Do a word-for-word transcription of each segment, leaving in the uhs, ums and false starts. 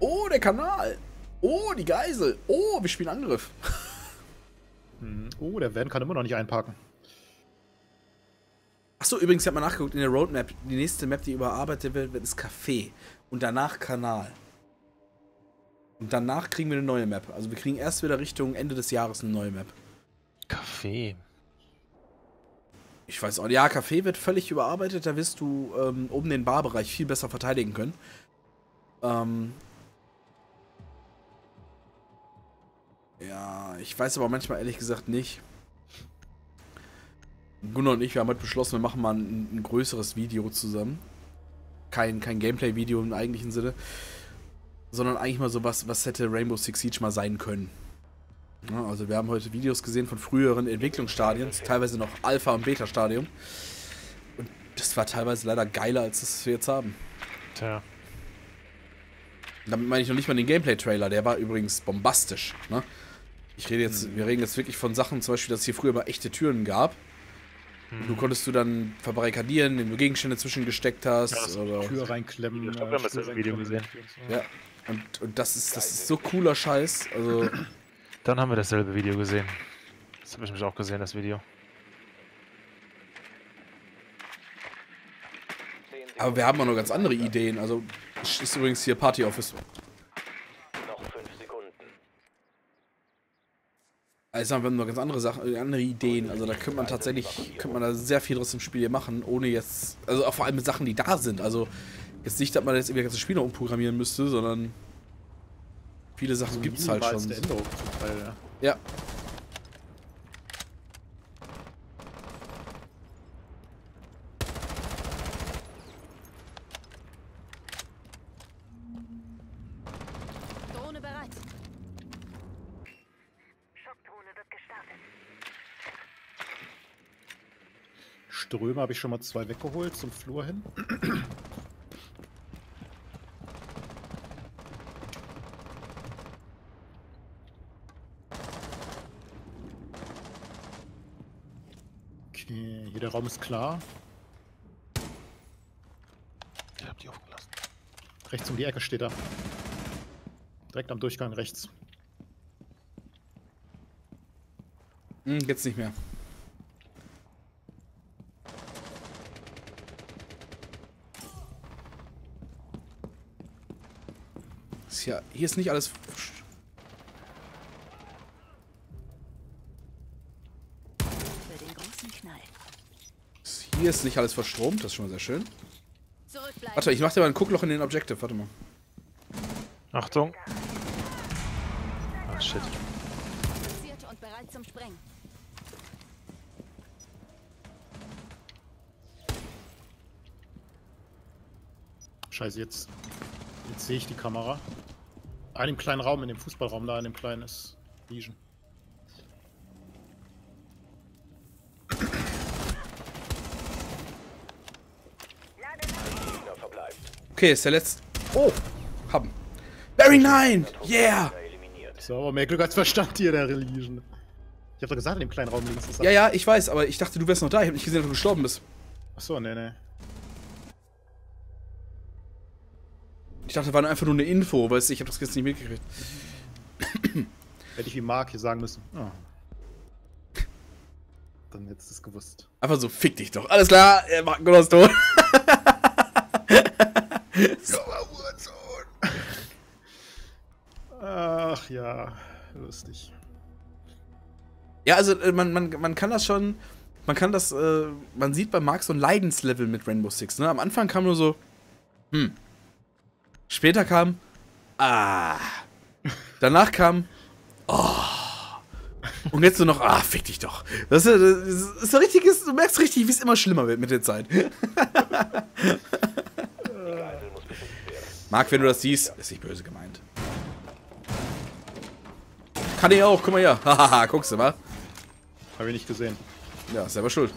Oh, der Kanal. Oh, die Geisel. Oh, wir spielen Angriff. Oh, der Van kann immer noch nicht einparken. Achso, übrigens, ich habe mal nachgeguckt in der Roadmap. Die nächste Map, die überarbeitet wird, wird das Café. Und danach Kanal. Und danach kriegen wir eine neue Map. Also wir kriegen erst wieder Richtung Ende des Jahres eine neue Map. Café. Ich weiß auch. Ja, Café wird völlig überarbeitet. Da wirst du ähm, oben den Barbereich viel besser verteidigen können. Ähm... Ja, ich weiß aber manchmal ehrlich gesagt nicht. Gunnar und ich, wir haben heute beschlossen, wir machen mal ein, ein größeres Video zusammen. Kein, kein Gameplay-Video im eigentlichen Sinne. Sondern eigentlich mal so was, was hätte Rainbow Six Siege mal sein können. Ja, also wir haben heute Videos gesehen von früheren Entwicklungsstadien, teilweise noch Alpha- und Beta-Stadium. Und das war teilweise leider geiler, als das wir jetzt haben. Tja. Damit meine ich noch nicht mal den Gameplay-Trailer, der war übrigens bombastisch, ne? Ich rede jetzt, mhm. wir reden jetzt wirklich von Sachen, zum Beispiel, dass es hier früher mal echte Türen gab. Mhm. Und du konntest du dann verbarrikadieren, indem du Gegenstände zwischengesteckt hast. Ja, also oder Tür reinklemmen. Ich glaube, wir haben das im Video gesehen. Ja, und, und das, ist, das ist so cooler Scheiß. Also dann haben wir dasselbe Video gesehen. Das habe ich nämlich auch gesehen, das Video. Aber wir haben auch noch ganz andere Ideen. Also ist übrigens hier Party Office. Also wir haben noch ganz andere Sachen, andere Ideen, also da könnte man tatsächlich, könnte man da sehr viel draus im Spiel hier machen, ohne jetzt, also auch vor allem mit Sachen, die da sind, also jetzt nicht, dass man jetzt irgendwie das ganze Spiel noch umprogrammieren müsste, sondern viele Sachen also gibt es halt schon. Ist der Änderung zum Teil, ja. ja. Ströme habe ich schon mal zwei weggeholt zum Flur hin. Okay, hier der Raum ist klar. Ich habe die aufgelassen. Rechts um die Ecke steht er. Direkt am Durchgang rechts. Hm, jetzt nicht mehr. Hier, hier ist nicht alles. Für den großen Knall. Hier ist nicht alles verstromt, das ist schon mal sehr schön. Warte, ich mach dir mal ein Guckloch in den Objective, warte mal. Achtung. Ah, shit. Und bereit zum Sprengen. Scheiße, jetzt. Jetzt sehe ich die Kamera. In dem kleinen Raum, in dem Fußballraum da, in dem kleinen ist Legion. Okay, ist der letzte. Oh! Haben. Barry nein! Yeah! So, aber mehr Glück als Verstand hier, der Legion. Ich hab doch gesagt, in dem kleinen Raum links ist das. Ja, ja, ich weiß, aber ich dachte, du wärst noch da. Ich hab nicht gesehen, dass du gestorben bist. Achso, nee, nee. Ich dachte, das war einfach nur eine Info, weißt du, ich habe das jetzt nicht mitgekriegt. Hätte ich wie Mark hier sagen müssen. Oh. Dann hättest du es gewusst. Einfach so, fick dich doch. Alles klar, äh, Mark Gunnar ist tot. Sauer Uhrensohn. Ach ja, lustig. Ja, also man, man, man kann das schon, man kann das, äh, man sieht bei Mark so ein Leidenslevel mit Rainbow Six, ne? Am Anfang kam nur so, hm. Später kam, ah, danach kam, oh, und jetzt nur noch, ah, fick dich doch. Das ist, das ist ein richtiges, du merkst richtig, wie es immer schlimmer wird mit der Zeit. Mark, wenn du das siehst, ist nicht böse gemeint. Kann ich auch, guck mal her. Hahaha, guckst du mal. Hab ich nicht gesehen. Ja, selber schuld.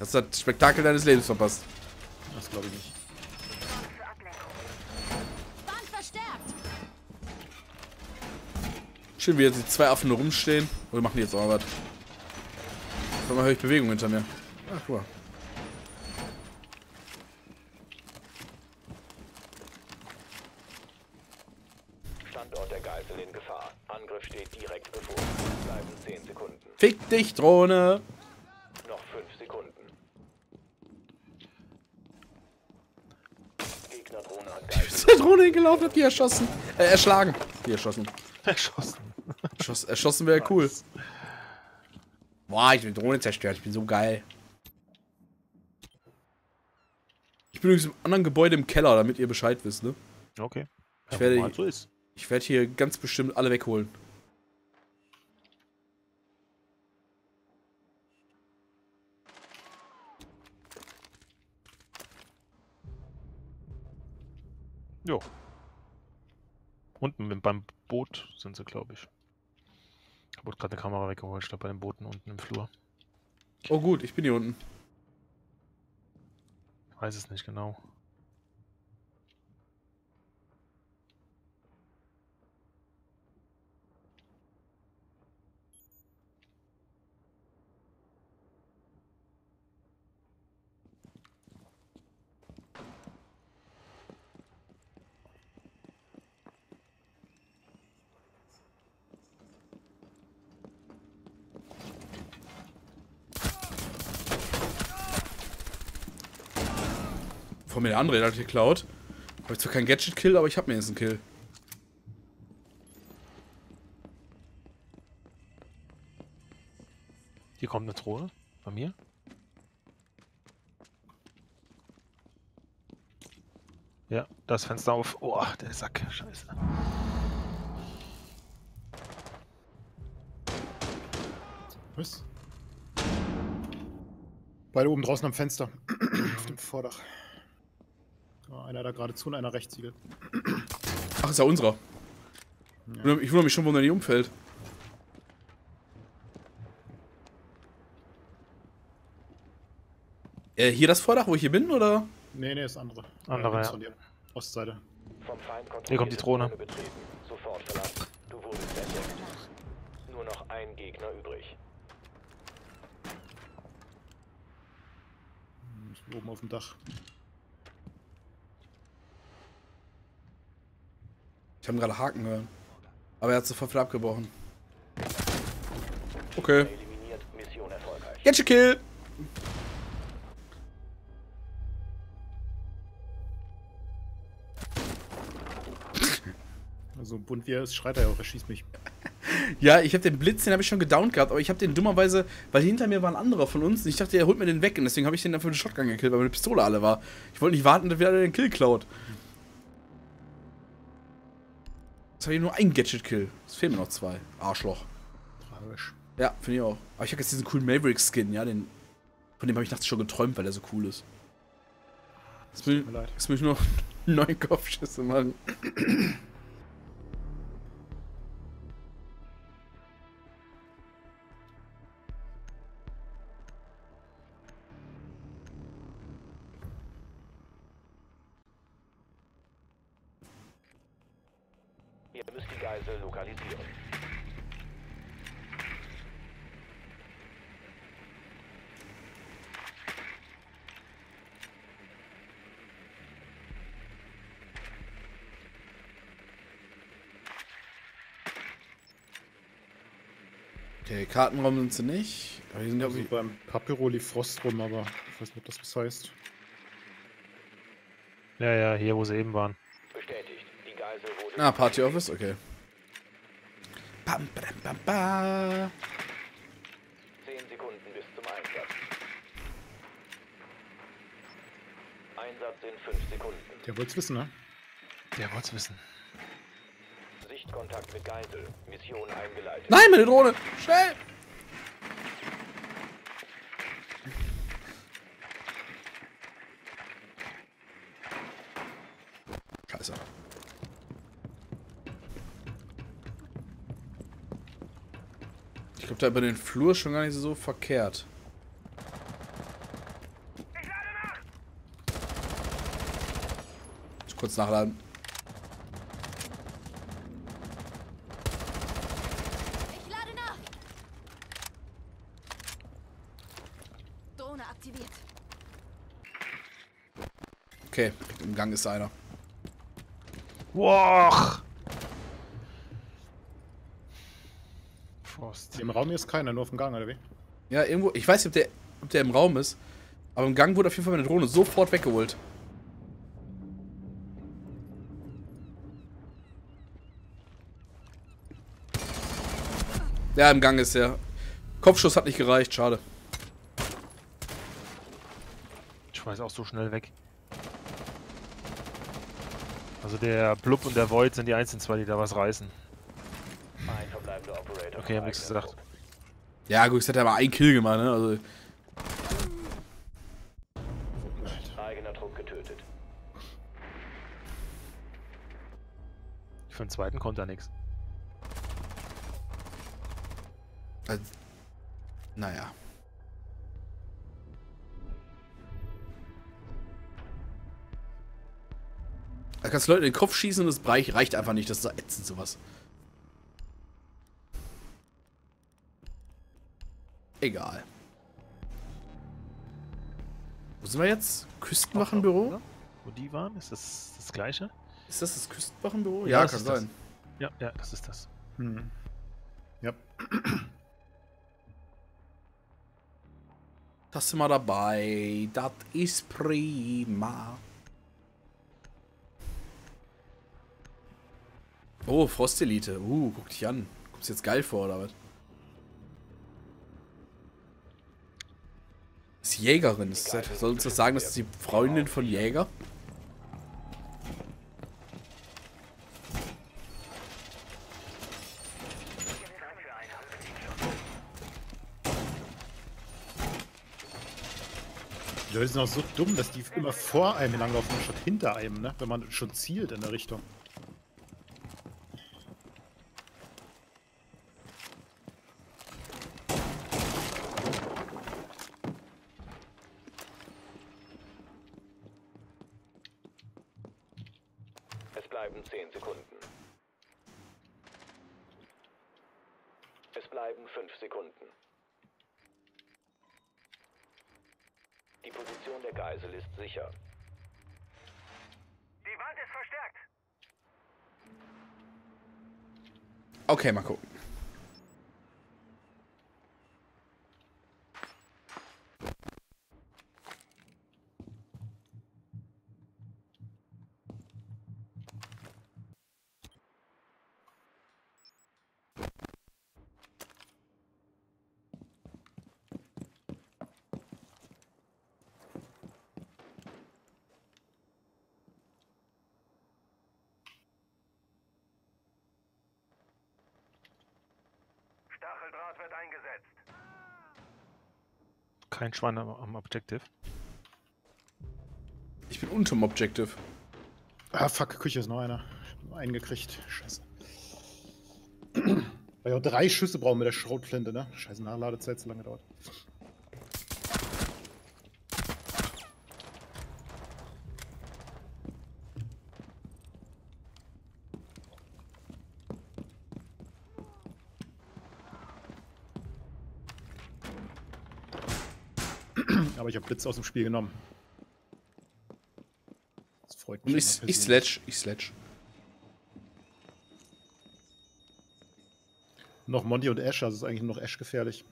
Hast du das Spektakel deines Lebens verpasst. Das glaube ich nicht. Schön, wie jetzt die zwei Affen nur rumstehen. Oder machen die jetzt auch was? Auf einmal höre ich Bewegung hinter mir. Ach, guck mal. Standort der Geißel in Gefahr. Angriff steht direkt bevor. Bleiben zehn Sekunden. Fick dich, Drohne! Noch fünf Sekunden. Gegnerdrohne hat Geißel. Ist der Drohne hingelaufen, hat die erschossen. Äh, erschlagen. Die erschossen. Erschossen. Erschoss, erschossen wäre cool. Boah, ich bin Drohne zerstört. Ich bin so geil. Ich bin übrigens im anderen Gebäude im Keller, damit ihr Bescheid wisst, ne? Okay. Ich werde, ja, so ich werde hier ganz bestimmt alle wegholen. Jo. Unten beim Boot sind sie, glaube ich. Ich habe gerade eine Kamera weggeholt, ich glaube bei den Booten unten im Flur. Oh gut, ich bin hier unten. Ich weiß es nicht genau. Von mir der andere hat geklaut. Habe ich zwar keinen Gadget-Kill, aber ich habe mir jetzt einen Kill. Hier kommt eine Drohne. Bei mir. Ja, das Fenster auf. Oh, der Sack. Scheiße. Was? Beide oben draußen am Fenster. Auf dem Vordach. Einer da geradezu und einer rechts siegelt. Ach, ist ja unserer. Ja. Ich wundere mich schon, warum der nicht umfällt. Äh, hier das Vordach, wo ich hier bin, oder? Nee, nee, das andere. Andere, ja. Ja. Ostseite. Vom Feind hier kommt die Drohne. Sofort verlassen. Du wurdest entdeckt. Nur noch ein Gegner übrig. Ich bin oben auf dem Dach. Ich habe gerade Haken gehört. Aber er hat sofort wieder abgebrochen. Okay. Gadget Kill! So bunt wie er ist, schreit er ja auch, er schießt mich. Ja, ich habe den Blitz, den habe ich schon gedownt gehabt, aber ich habe den dummerweise, weil hinter mir war ein anderer von uns und ich dachte, er holt mir den weg und deswegen habe ich den dafür mit Shotgun gekillt, weil meine Pistole alle war. Ich wollte nicht warten, dass wieder den Kill klaut. Jetzt habe ich nur einen Gadget-Kill. Es fehlen mir noch zwei. Arschloch. Tragisch. Ja, finde ich auch. Aber ich habe jetzt diesen coolen Maverick-Skin, ja, den. Von dem habe ich nachts schon geträumt, weil der so cool ist. Jetzt bin ich, jetzt bin ich nur noch neun Kopfschüsse machen. Ihr müsst die Geisel lokalisieren. Okay, Kartenraum sind sie nicht. Aber die sind ja beim Papyroli Frost rum, aber ich weiß nicht, ob das was heißt. Ja, ja, hier wo sie eben waren. Ah, Party Office, okay. Bam, bam, bam, bam. zehn Sekunden bis zum Einsatz. Einsatz in fünf Sekunden. Der wollt's wissen, ne? Der wollt's wissen. Sichtkontakt mit Geisel. Mission eingeleitet. Nein, meine Drohne! Schnell! Scheiße. Ich glaube, da über den Flur ist schon gar nicht so verkehrt. Jetzt kurz nachladen. Ich lade nach. Drohne aktiviert. Okay, im Gang ist einer. Wow. Frost. Im Raum ist keiner, nur auf dem Gang, oder wie? Ja, irgendwo. Ich weiß nicht, ob der, ob der im Raum ist. Aber im Gang wurde auf jeden Fall meine Drohne sofort weggeholt. Ja, im Gang ist er. Kopfschuss hat nicht gereicht, schade. Ich schmeiß auch so schnell weg. Also der Blub und der Void sind die einzigen zwei, die da was reißen. Okay, ich hab nichts gesagt. Ja gut, ich hätte aber einen Kill gemacht, ne? Also eigener Trupp getötet. Für den zweiten konnte er nichts. Also, naja. Da kannst du Leute in den Kopf schießen und das Bereich reicht einfach nicht. Das ist doch ätzend sowas. Egal. Wo sind wir jetzt? Küstenwachenbüro? Oder? Wo die waren? Ist das das gleiche? Ist das das Küstenwachenbüro? Ja, ja, das kann sein. Das. Ja, ja, das ist das. Hm. Ja. Das sind wir dabei. Das ist prima. Oh, Frostelite. Uh, guck dich an. Kommst du jetzt geil vor, oder was? Das ist Jägerin. Das ist, soll uns das sagen, dass die Freundin von Jäger? Die Leute sind auch so dumm, dass die immer vor einem langlaufen statt hinter einem, ne? Wenn man schon zielt in der Richtung. Okay, mal gucken. Kein Schwein am Objective. Ich bin unterm Objective. Ah, fuck, Küche ist noch einer. Ich hab einen gekriegt. Scheiße. Weil ich auch drei Schüsse brauchen mit der Schrotflinte, ne? Scheiße, Nachladezeit so lange dauert. Aber ich habe Blitz aus dem Spiel genommen. Das freut mich. Und ich, ich sledge, ich sledge. Noch Monty und Ash, also ist eigentlich nur noch Ash gefährlich.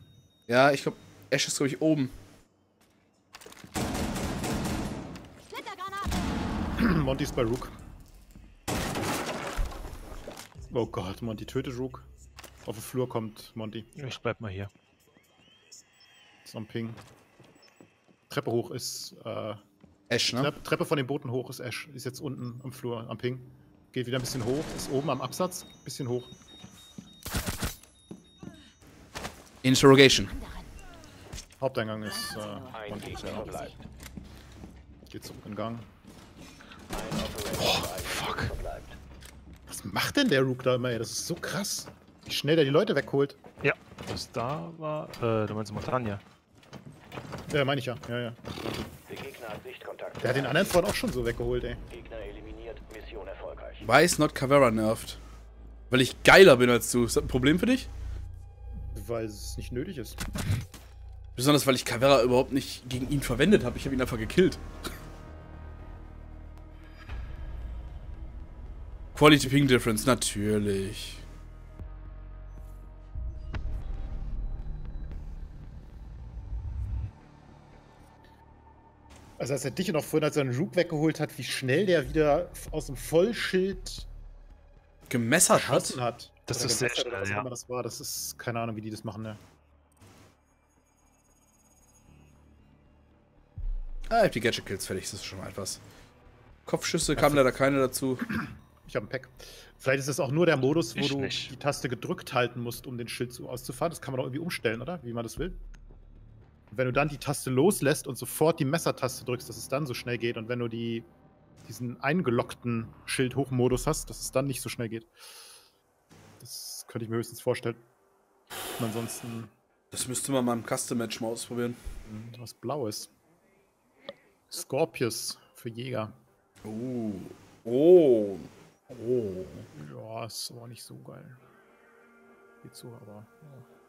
Ja, ich glaube, Ash ist, glaube ich, oben. Monty ist bei Rook. Oh Gott, Monty tötet Rook. Auf den Flur kommt Monty. Ich bleib mal hier. So ein Ping. Treppe hoch ist äh, Ash, ne? Treppe, Treppe von den Booten hoch ist Ash. Ist jetzt unten am Flur, am Ping. Geht wieder ein bisschen hoch. Ist oben am Absatz. Bisschen hoch. Interrogation. Haupteingang ist äh, und geht, ja. Geht zurück in Gang. Oh, fuck. Was macht denn der Rook da immer? Das ist so krass. Wie schnell der die Leute wegholt. Ja, das da war... Äh, du meinst Montagne. Ja, meine ich ja. Ja, ja. Der Gegner hat Sichtkontakt. Der hat den anderen vorhin auch schon so weggeholt, ey. Gegner eliminiert, Mission erfolgreich. Weiß not Caveira nervt. Weil ich geiler bin als du. Ist das ein Problem für dich? Weil es nicht nötig ist. Besonders weil ich Caveira überhaupt nicht gegen ihn verwendet habe. Ich habe ihn einfach gekillt. Quality Ping Difference, natürlich. Also als er dich noch vorhin, als er einen Rook weggeholt hat, wie schnell der wieder aus dem Vollschild gemessert hat. hat. Das oder ist sehr schnell, was ja. immer das war. Das ist keine Ahnung, wie die das machen, ne? Ah, ich hab die Gadget-Kills fertig, das ist schon mal etwas. Kopfschüsse kamen leider keine dazu. Ich habe ein Pack. Vielleicht ist das auch nur der Modus, wo ich du nicht. die Taste gedrückt halten musst, um den Schild auszufahren. Das kann man doch irgendwie umstellen, oder? Wie man das will. Und wenn du dann die Taste loslässt und sofort die Messertaste drückst, dass es dann so schnell geht. Und wenn du die, diesen eingelockten Schild-Hochmodus hast, dass es dann nicht so schnell geht. Das könnte ich mir höchstens vorstellen. Und ansonsten... Das müsste man mal im Custom-Match mal ausprobieren. Was Blaues. Scorpius für Jäger. Oh. Oh. Oh. Ja, ist aber nicht so geil. Geht so, aber... Ja.